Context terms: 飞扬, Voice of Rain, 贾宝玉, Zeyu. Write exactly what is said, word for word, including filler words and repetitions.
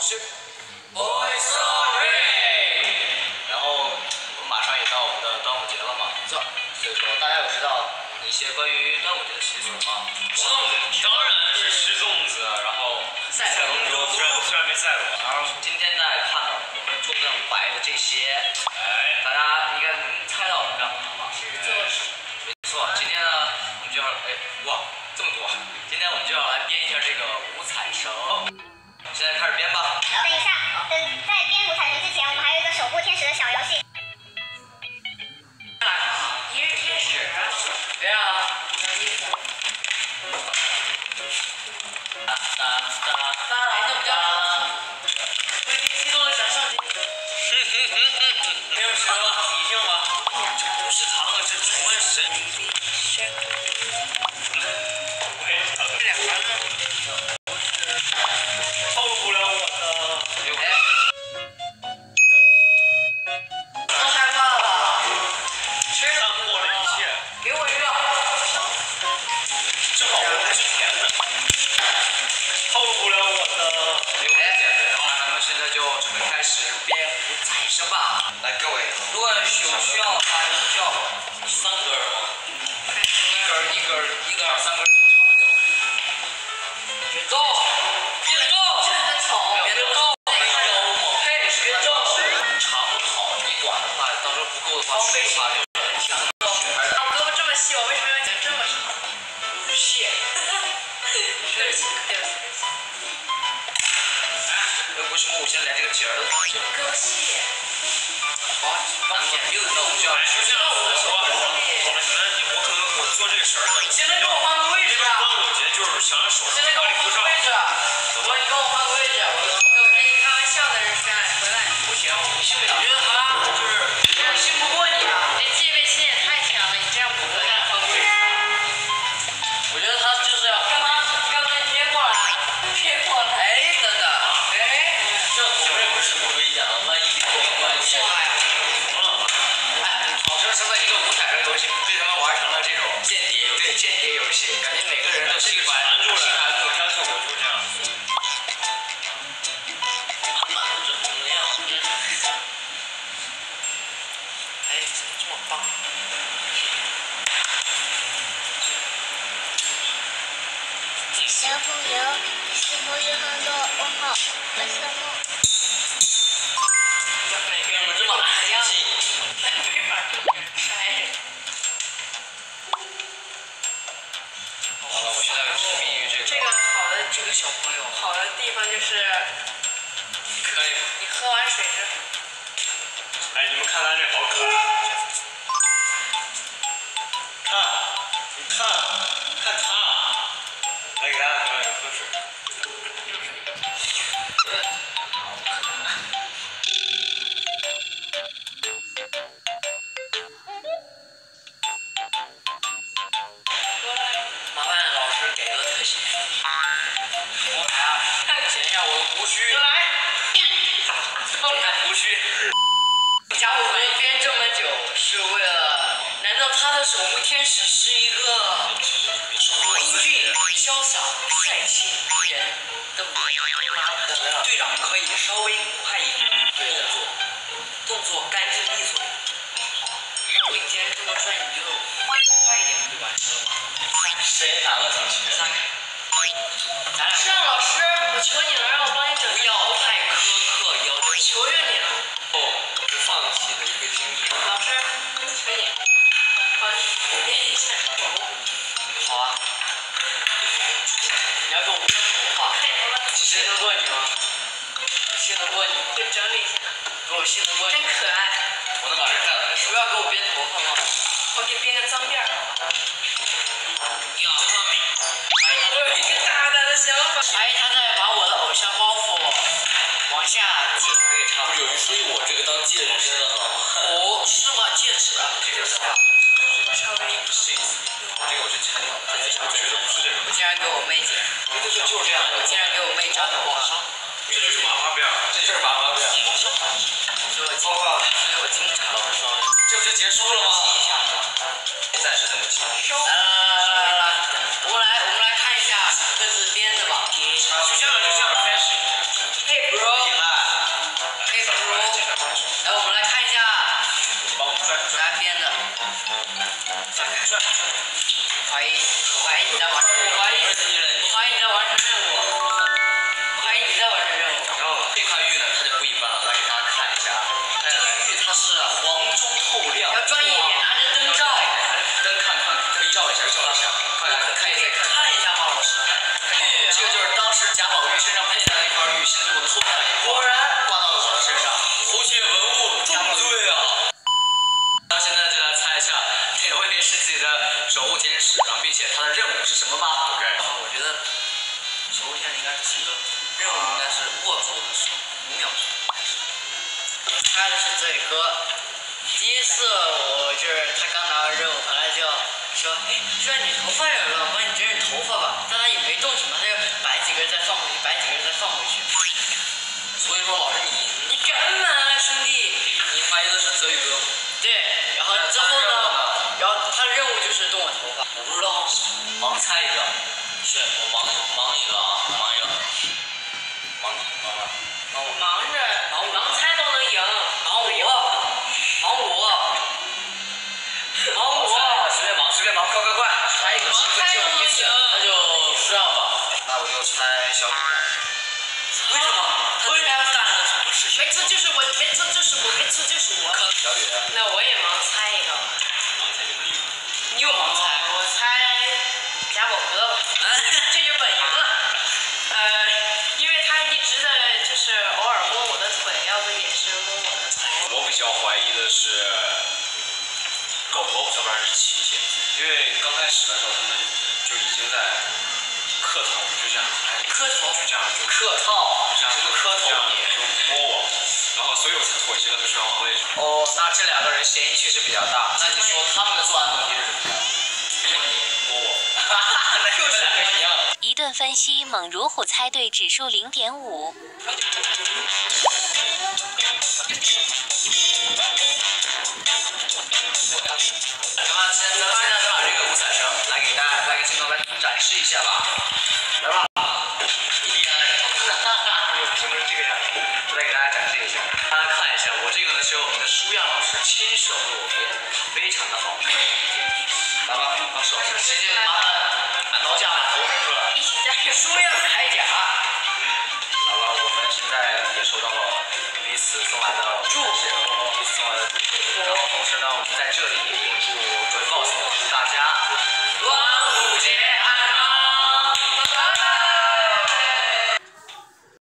说 Voice of Rain， 然后我们马上也到我们的端午节了嘛，是吧？所以说大家有知道一些关于端午节的习俗吗？粽子当然是吃粽子，然后赛龙舟，虽然虽然没赛过。然后今天大家看到我们桌上摆的这些，哎，大家应该能猜到我们干嘛吧？是做事。没错，今天呢，我们就要哎哇这么多，今天我们就要来编一下这个五彩绳。 现在开始编吧。等一下，等在编五彩绳之前，我们还有一个守护天使的小游戏。一日天使，别啊！哒哒哒哒哒哒。我已经激动的想上去。没有什么，你听我，这不是嫦娥，是崇恩神。这两盘呢？ Hey bro. 任务，怀疑你在完成任务。然后这块玉呢，它就不一般了，来给大家看一下。这个玉它是黄中透亮，要专业一点，拿着灯照。灯看看，可以照一下，照一下。快来看一下，看一下吗，老师？这个就是当时贾宝玉身上佩戴的那块玉，现在我脱下来，果然挂到了我的身上。偷窃文物重罪啊！那现在就来猜一下，哪位是自己的守护天使啊，并且他的任务是什么吧 ？OK， 我觉得。 守护天使应该是一个任务，应该是握住我的手五秒钟。我猜的是这颗。第一次我就是他刚拿完任务回来就说，哎，虽然你头发有乱，帮你整理头发吧。但他也没动什么，他就摆几根再放回去，摆几根再放回去。所以说老师你你真满啊兄弟。你怀疑的是泽宇哥。对，然后之后呢？然后他的任务就是动我头发。我不知道，盲猜一个。 是我忙忙一个啊，忙一个，忙忙了，忙我忙着，忙忙猜都能赢，忙我，忙我，忙我，随便忙随便忙，快快快，猜一个，盲猜都能赢，那就这样吧，那我就猜小雨，为什么？为什么要干了什么事情？没错，就是我，没错，就是我，没错，就是我。小雨，那我也盲猜一个，盲猜就可以了，你有盲猜？我猜。 贾宝哥吧，这就本赢了。呃，因为他一直在就是偶尔摸我的腿，要不也是摸我的头。我比较怀疑的是狗狗，要不然是琪琪，因为刚开始的时候他们就已经在磕头，就这样，磕头，就这样，就磕头，就这样，就磕头，就摸我，然后所以我才妥协了，就是让我位置。哦，那这两个人嫌疑确实比较大。那你说他们的作案动机是什么呀？ 一顿分析，猛如虎猜对指数 零点五。